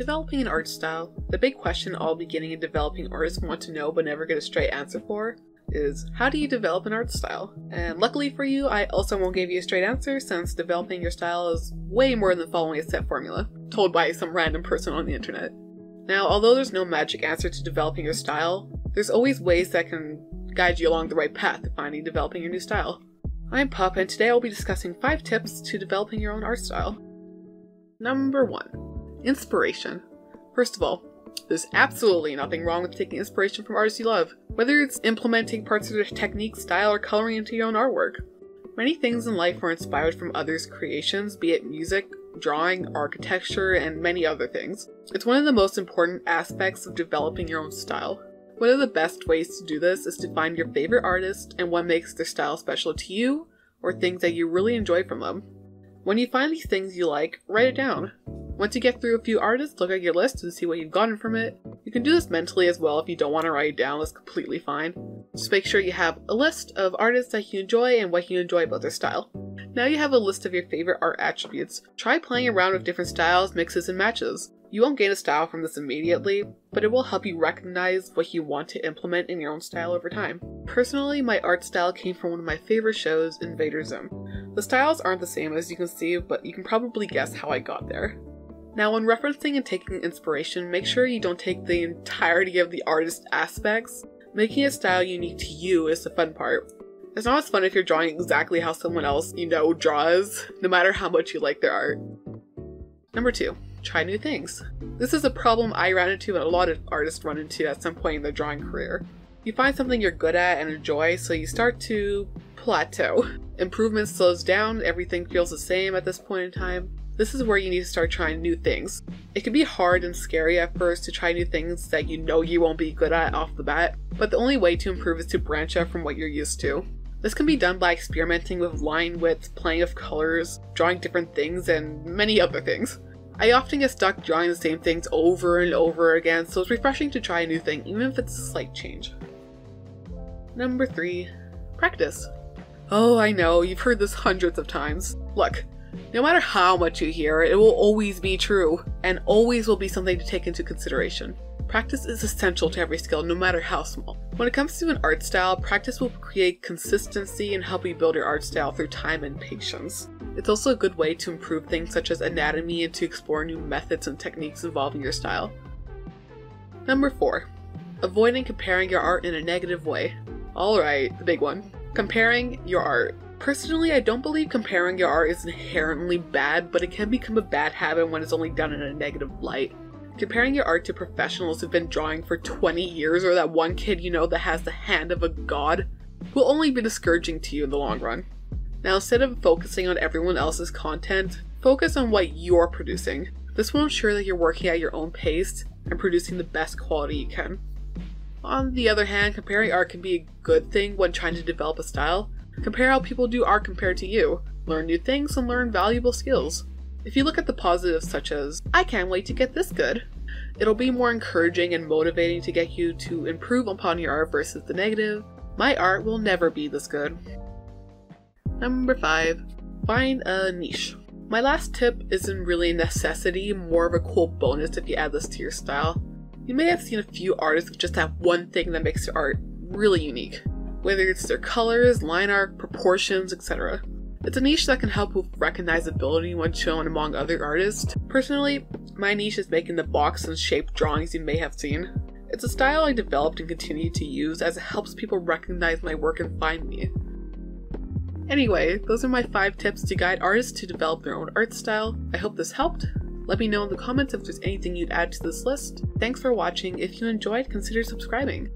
Developing an art style. The big question all beginning and developing artists want to know but never get a straight answer for is, how do you develop an art style? And luckily for you, I also won't give you a straight answer, since developing your style is way more than following a set formula told by some random person on the internet. Now, although there's no magic answer to developing your style, there's always ways that can guide you along the right path to finding and developing your new style. I'm Pup, and today I'll be discussing 5 tips to developing your own art style. Number 1. Inspiration. First of all, there's absolutely nothing wrong with taking inspiration from artists you love, whether it's implementing parts of their technique, style, or coloring into your own artwork. Many things in life are inspired from others' creations, be it music, drawing, architecture, and many other things. It's one of the most important aspects of developing your own style. One of the best ways to do this is to find your favorite artist and what makes their style special to you, or things that you really enjoy from them. When you find these things you like, write it down. Once you get through a few artists, look at your list and see what you've gotten from it. You can do this mentally as well if you don't want to write it down, that's completely fine. Just make sure you have a list of artists that you enjoy and what you enjoy about their style. Now you have a list of your favorite art attributes. Try playing around with different styles, mixes, and matches. You won't gain a style from this immediately, but it will help you recognize what you want to implement in your own style over time. Personally, my art style came from one of my favorite shows, Invader Zim. The styles aren't the same, as you can see, but you can probably guess how I got there. Now, when referencing and taking inspiration, make sure you don't take the entirety of the artist's aspects. Making a style unique to you is the fun part. It's not as fun if you're drawing exactly how someone else you know draws, no matter how much you like their art. Number 2. Try new things. This is a problem I ran into and a lot of artists run into at some point in their drawing career. You find something you're good at and enjoy, so you start to plateau. Improvement slows down, everything feels the same at this point in time. This is where you need to start trying new things. It can be hard and scary at first to try new things that you know you won't be good at off the bat, but the only way to improve is to branch out from what you're used to. This can be done by experimenting with line width, playing with colors, drawing different things, and many other things. I often get stuck drawing the same things over and over again, so it's refreshing to try a new thing, even if it's a slight change. Number 3. Practice. Oh, I know, you've heard this hundreds of times. Look. No matter how much you hear, it will always be true, and always will be something to take into consideration. Practice is essential to every skill, no matter how small. When it comes to an art style, practice will create consistency and help you build your art style through time and patience. It's also a good way to improve things such as anatomy and to explore new methods and techniques involving your style. Number 4. Avoiding comparing your art in a negative way. Alright, the big one. Comparing your art. Personally, I don't believe comparing your art is inherently bad, but it can become a bad habit when it's only done in a negative light. Comparing your art to professionals who've been drawing for 20 years or that one kid you know that has the hand of a god will only be discouraging to you in the long run. Now, instead of focusing on everyone else's content, focus on what you're producing. This will ensure that you're working at your own pace and producing the best quality you can. On the other hand, comparing art can be a good thing when trying to develop a style. Compare how people do art compared to you, learn new things, and learn valuable skills. If you look at the positives such as, I can't wait to get this good, it'll be more encouraging and motivating to get you to improve upon your art versus the negative, my art will never be this good. Number 5. Find a niche. My last tip isn't really a necessity, more of a cool bonus if you add this to your style. You may have seen a few artists with just that one thing that makes their art really unique. Whether it's their colors, line art, proportions, etc. It's a niche that can help with recognizability when shown among other artists. Personally, my niche is making the box and shaped drawings you may have seen. It's a style I developed and continue to use as it helps people recognize my work and find me. Anyway, those are my 5 tips to guide artists to develop their own art style. I hope this helped. Let me know in the comments if there's anything you'd add to this list. Thanks for watching. If you enjoyed, consider subscribing.